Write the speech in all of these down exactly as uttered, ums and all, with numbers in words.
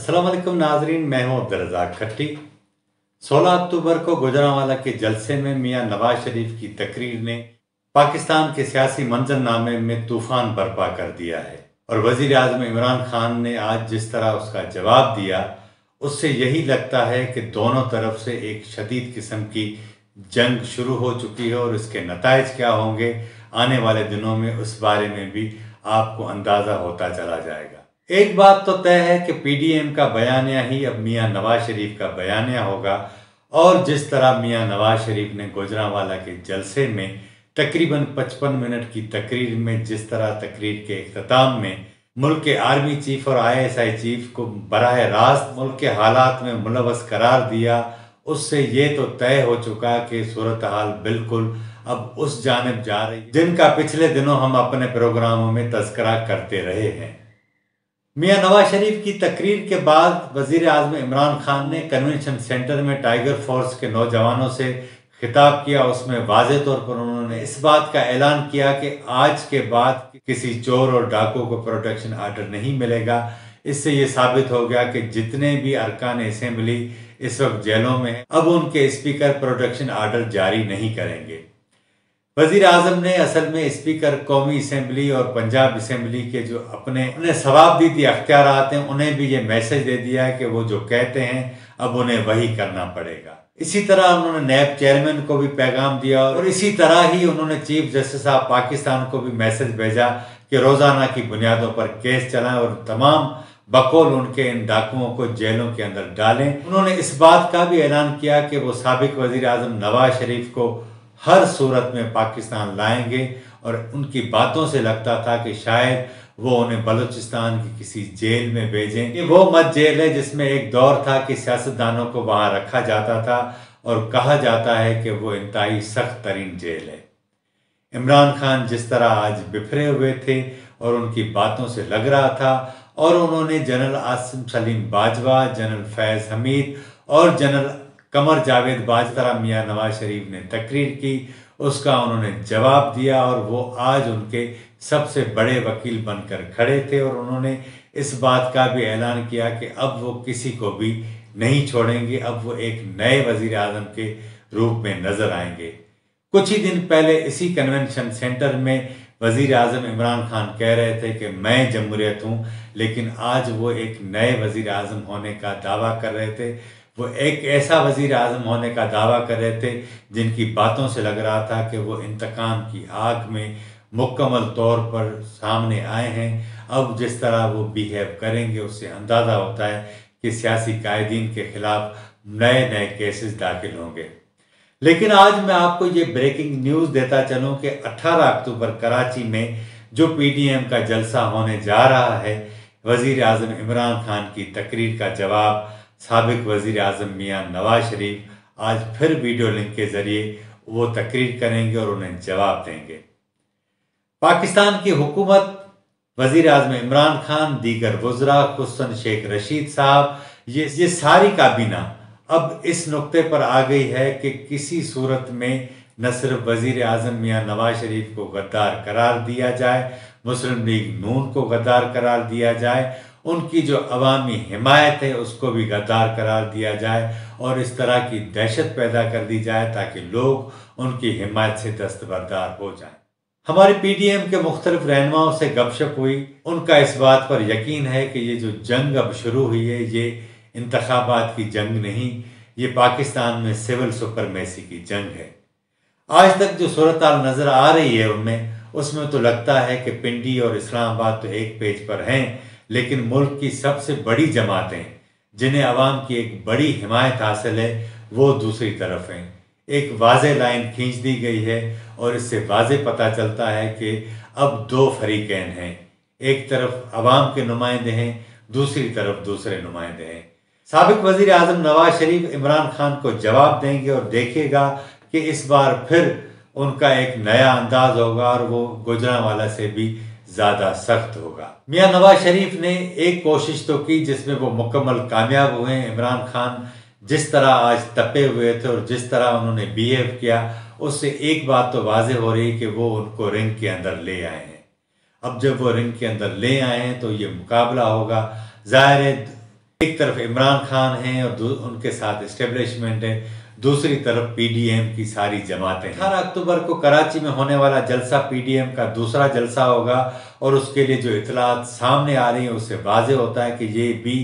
अस्सलाम वालेकुम नाजरीन, मैं हूं अब्दुल रज़ाक खट्टी। सोलह अक्टूबर को गुजरांवाला के जलसे में मियां नवाज शरीफ की तकरीर ने पाकिस्तान के सियासी मंजरनामे में तूफान बर्पा कर दिया है और वज़ीर आज़म इमरान खान ने आज जिस तरह उसका जवाब दिया उससे यही लगता है कि दोनों तरफ से एक शदीद किस्म की जंग शुरू हो चुकी है और इसके नताइज क्या होंगे आने वाले दिनों में उस बारे में भी आपको अंदाज़ा होता चला जाएगा। एक बात तो तय है कि पीडीएम का बयानिया ही अब मियां नवाज शरीफ का बयानिया होगा और जिस तरह मियां नवाज शरीफ ने गुजरांवाला के जलसे में तकरीबन पचपन मिनट की तकरीर में जिस तरह तकरीर के इख्तिताम में मुल्क के आर्मी चीफ और आई एस आई चीफ को बराह रास्त मुल्क के हालात में मुलवस करार दिया, उससे ये तो तय हो चुका कि सूरत हाल बिल्कुल अब उस जानिब जा रही है जिनका पिछले दिनों हम अपने प्रोग्रामों में तस्करा करते रहे हैं। मियां नवाज शरीफ की तकरीर के बाद वजीर आज़म इमरान खान ने कन्वेंशन सेंटर में टाइगर फोर्स के नौजवानों से खिताब किया। उसमें वाज़े तौर पर उन्होंने इस बात का ऐलान किया कि आज के बाद किसी चोर और डाकू को प्रोटेक्शन आर्डर नहीं मिलेगा। इससे ये साबित हो गया कि जितने भी अरकान असेंबली इस वक्त जेलों में हैं, अब उनके स्पीकर प्रोटेक्शन आर्डर जारी नहीं करेंगे। वज़ीर आज़म ने असल में स्पीकर कौमी असेंबली और पंजाब असेंबली के जो अपने उन्हें सवाबदीदी अख्तियारात हैं उन्हें भी ये मैसेज दे दिया है कि वो जो कहते हैं अब उन्हें वही करना पड़ेगा। इसी तरह उन्होंने नैब चेयरमैन को भी पैगाम दिया और इसी तरह ही उन्होंने चीफ जस्टिस ऑफ पाकिस्तान को भी मैसेज भेजा कि रोज़ाना की बुनियादों पर केस चलाएं और तमाम बकौल उनके इन डाकुओं को जेलों के अंदर डालें। उन्होंने इस बात का भी ऐलान किया कि वो साबिक वज़ीर आज़म नवाज शरीफ को हर सूरत में पाकिस्तान लाएंगे और उनकी बातों से लगता था कि शायद वो उन्हें बलूचिस्तान की किसी जेल में भेजें। ये वो मत जेल है जिसमें एक दौर था कि सियासतदानों को वहाँ रखा जाता था और कहा जाता है कि वो इंतहाई सख्त तरीन जेल है। इमरान खान जिस तरह आज बिफरे हुए थे और उनकी बातों से लग रहा था और उन्होंने जनरल आसिम सलीम बाजवा, जनरल फैज़ हमीद और जनरल कमर जावेद बाजवा मियां नवाज शरीफ ने तकरीर की, उसका उन्होंने जवाब दिया और वो आज उनके सबसे बड़े वकील बनकर खड़े थे और उन्होंने इस बात का भी ऐलान किया कि अब वो किसी को भी नहीं छोड़ेंगे, अब वो एक नए वज़ीर आज़म के रूप में नज़र आएंगे। कुछ ही दिन पहले इसी कन्वेंशन सेंटर में वज़ीर आज़म इमरान खान कह रहे थे कि मैं जमहूरियत हूँ, लेकिन आज वो एक नए वज़ीर आज़म होने का दावा कर रहे थे। वो एक ऐसा वज़ीर आज़म होने का दावा कर रहे थे जिनकी बातों से लग रहा था कि वो इंतकाम की आग में मुकम्मल तौर पर सामने आए हैं। अब जिस तरह वो बिहेव करेंगे उससे अंदाज़ा होता है कि सियासी कायदीन के ख़िलाफ़ नए नए केसेस दाखिल होंगे। लेकिन आज मैं आपको ये ब्रेकिंग न्यूज़ देता चलूं कि अठारह अक्टूबर कराची में जो पीडीएम का जलसा होने जा रहा है, वज़ीर आज़म इमरान खान की तकरीर का जवाब साबिक वज़ीर आज़म मियां नवाज शरीफ आज फिर वीडियो लिंक के ज़रिए वो तकरीर करेंगे और उन्हें जवाब देंगे। पाकिस्तान की हुकूमत, वज़ीर आज़म इमरान खान, दीगर वज़रा, खुसन शेख रशीद साहब, ये ये सारी काबीना अब इस नुक्ते पर आ गई है कि किसी सूरत में न सिर्फ वज़ीर आज़म मियां नवाज शरीफ को गद्दार करार दिया जाए, मुस्लिम लीग नून को गद्दार करार दिया जाए, उनकी जो अवामी हिमायत है उसको भी गद्दार करार दिया जाए और इस तरह की दहशत पैदा कर दी जाए ताकि लोग उनकी हिमायत से दस्तबरदार हो जाएं। हमारे पीडीएम के मुख्तलिफ रहनुमाओं से गपशप हुई, उनका इस बात पर यकीन है कि ये जो जंग अब शुरू हुई है ये इंतखाबात की जंग नहीं, ये पाकिस्तान में सिविल सुपरमेसी की जंग है। आज तक जो सूरत हाल नज़र आ रही है उनमें उसमें तो लगता है कि पिंडी और इस्लामाबाद तो एक पेज पर हैं, लेकिन मुल्क की सबसे बड़ी जमातें जिन्हें आवाम की एक बड़ी हिमायत हासिल है वो दूसरी तरफ हैं। एक वाज़े लाइन खींच दी गई है और इससे वाज़े पता चलता है कि अब दो फरीकैन हैं, एक तरफ आवाम के नुमाइंदे हैं, दूसरी तरफ दूसरे नुमाइंदे हैं। साबिक वज़ीर आज़म नवाज शरीफ इमरान खान को जवाब देंगे और देखेगा कि इस बार फिर उनका एक नया अंदाज होगा और वो गुजरांवाला से भी ज़्यादा सख्त होगा। मियां नवाज शरीफ ने एक कोशिश तो की जिसमें वो मुकम्मल कामयाब हुए। इमरान खान जिस तरह आज तपे हुए थे और जिस तरह उन्होंने बिहेव किया उससे एक बात तो वाज़े हो रही कि वो उनको रिंग के अंदर ले आए हैं। अब जब वो रिंग के अंदर ले आए हैं तो ये मुकाबला होगा। ज़ाहिर है एक तरफ इमरान खान हैं और उनके साथ एस्टेब्लिशमेंट है, दूसरी तरफ पीडीएम की सारी जमातें। अठारह अक्टूबर को कराची में होने वाला जलसा पीडीएम का दूसरा जलसा होगा और उसके लिए जो इतलात सामने आ रही है उससे वाजे होता है कि ये भी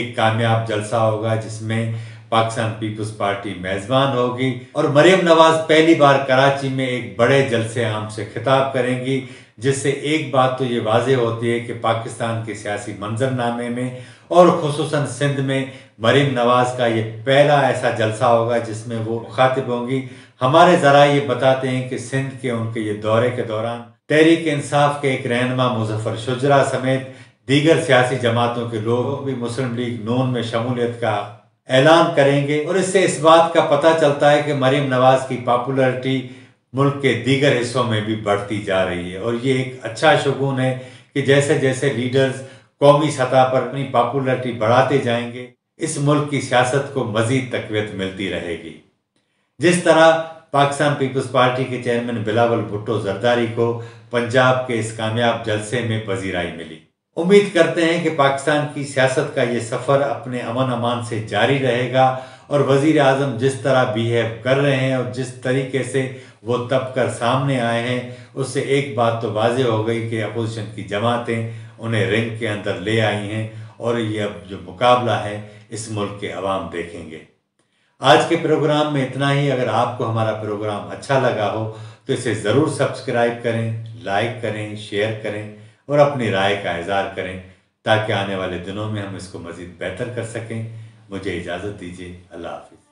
एक कामयाब जलसा होगा जिसमें पाकिस्तान पीपल्स पार्टी मेजबान होगी और मरियम नवाज पहली बार कराची में एक बड़े जलसे आम से खिताब करेंगी, जिससे एक बात तो ये वाजे होती है कि पाकिस्तान के सियासी मंजरनामे में और खुसूसन सिंध में मरीम नवाज का ये पहला ऐसा जलसा होगा जिसमें वो मुखातिब होंगी। हमारे जरा ये बताते हैं कि सिंध के उनके ये दौरे के दौरान तहरीक इंसाफ के एक रहनुमा मुजफ्फर शुजरा समेत दीगर सियासी जमातों के लोग भी मुस्लिम लीग नून में शमूलियत का ऐलान करेंगे और इससे इस बात का पता चलता है कि मरीम नवाज की पॉपुलरिटी मुल्क के दीगर हिस्सों में भी बढ़ती जा रही है और ये एक अच्छा शगुन है कि जैसे जैसे लीडर्स कौमी सतह पर अपनी पॉपुलरिटी बढ़ाते जाएंगे इस मुल्क की सियासत को मजीद तकवीत मिलती रहेगी। जिस तरह पाकिस्तान पीपल्स पार्टी के चेयरमैन बिलावल भुट्टो जरदारी को पंजाब के इस कामयाब जलसे में पजीराई मिली। उम्मीद करते हैं कि पाकिस्तान की सियासत का ये सफ़र अपने अमन अमान से जारी रहेगा और वजीर आजम जिस तरह बिहेव कर रहे हैं और जिस तरीके से वो तब कर सामने आए हैं उससे एक बात तो वाजे हो गई कि अपोजिशन की जमातें उन्हें रिंग के अंदर ले आई हैं और ये अब जो मुकाबला है इस मुल्क के अवाम देखेंगे। आज के प्रोग्राम में इतना ही। अगर आपको हमारा प्रोग्राम अच्छा लगा हो तो इसे ज़रूर सब्सक्राइब करें, लाइक करें, शेयर करें और अपनी राय का इज़हार करें ताकि आने वाले दिनों में हम इसको मज़ीद बेहतर कर सकें। मुझे इजाज़त दीजिए। अल्लाह हाफिज़।